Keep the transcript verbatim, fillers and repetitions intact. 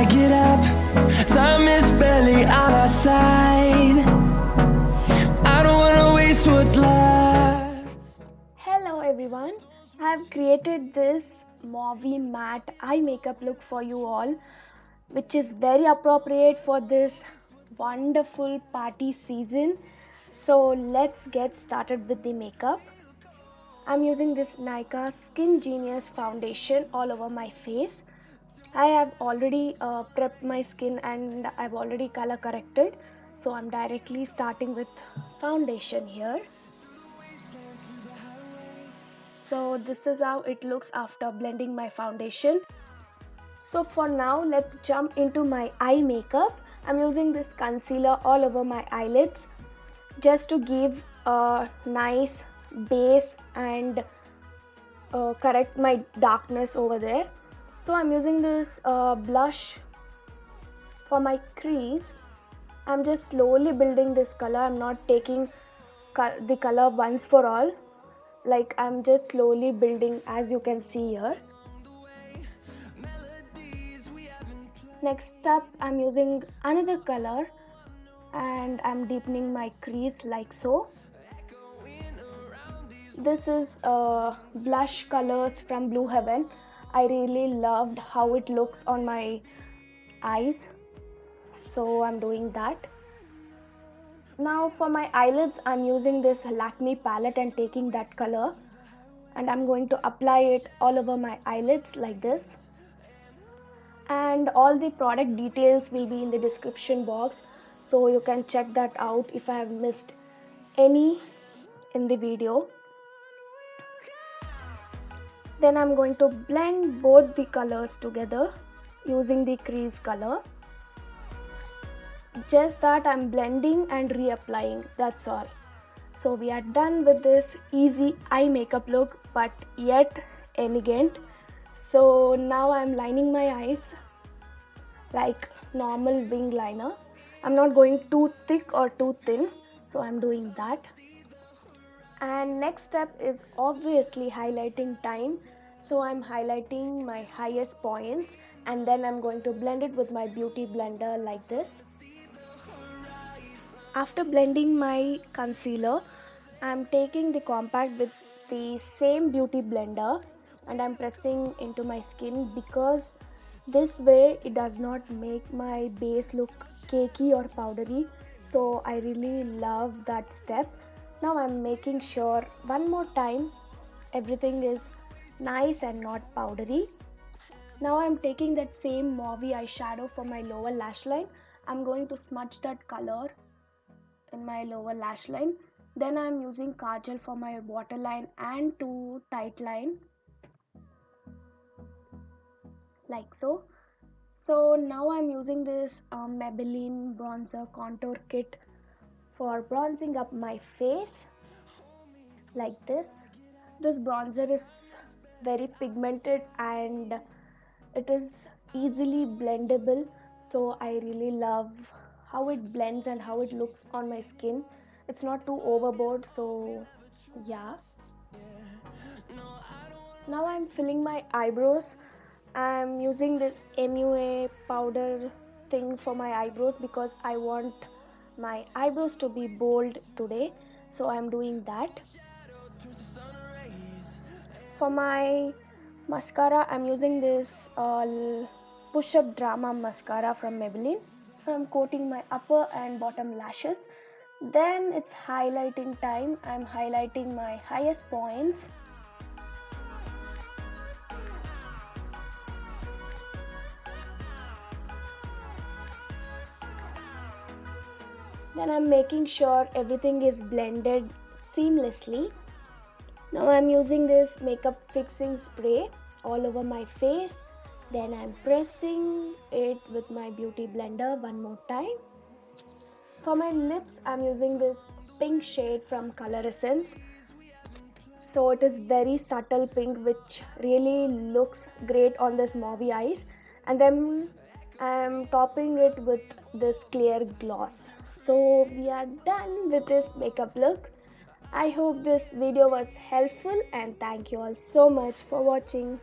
I get up, time is barely on our side. I don't want to waste what's left. Hello everyone, I have created this mauve matte eye makeup look for you all, which is very appropriate for this wonderful party season. So let's get started with the makeup. I'm using this Nykaa Skin Genius foundation all over my face. I have already uh, prepped my skin and I've already color corrected, so I'm directly starting with foundation here. So this is how it looks after blending my foundation. So for now, let's jump into my eye makeup. I'm using this concealer all over my eyelids just to give a nice base and uh, correct my darkness over there. So I'm using this uh, blush for my crease. I'm just slowly building this color. I'm not taking co- the color once for all. Like, I'm just slowly building, as you can see here. Next up, I'm using another color and I'm deepening my crease like so. This is uh, blush colors from Blue Heaven. I really loved how it looks on my eyes, so I'm doing that. Now for my eyelids, I'm using this Lakme palette and taking that color, and I'm going to apply it all over my eyelids like this. And all the product details will be in the description box, so you can check that out if I have missed any in the video. Then I'm going to blend both the colors together using the crease color. Just that I'm blending and reapplying, that's all. So we are done with this easy eye makeup look, but yet elegant. So now I'm lining my eyes like normal wing liner. I'm not going too thick or too thin, so I'm doing that. And next step is obviously highlighting time. So I'm highlighting my highest points and then I'm going to blend it with my beauty blender like this. After blending my concealer, I'm taking the compact with the same beauty blender and I'm pressing into my skin, because this way it does not make my base look cakey or powdery. So I really love that step. Now I'm making sure one more time everything is nice and not powdery. Now I'm taking that same mauve eyeshadow for my lower lash line. I'm going to smudge that color in my lower lash line. Then I'm using kajal for my waterline and to tight line. Like so. So now I'm using this um, Maybelline bronzer contour kit for bronzing up my face like this. This bronzer is very pigmented and it is easily blendable, so I really love how it blends and how it looks on my skin. It's not too overboard, so yeah. Now I'm filling my eyebrows. I'm using this M U A powder thing for my eyebrows because I want my eyebrows to be bold today, so I'm doing that. For my mascara, I'm using this uh, Push Up Drama mascara from Maybelline. I'm coating my upper and bottom lashes. Then it's highlighting time. I'm highlighting my highest points. Then I'm making sure everything is blended seamlessly. Now I'm using this makeup fixing spray all over my face. Then I'm pressing it with my beauty blender one more time. For my lips, I'm using this pink shade from Colour Essence. So it is very subtle pink, which really looks great on this mauve eyes. And then I'm topping it with this clear gloss. So we are done with this makeup look. I hope this video was helpful and thank you all so much for watching.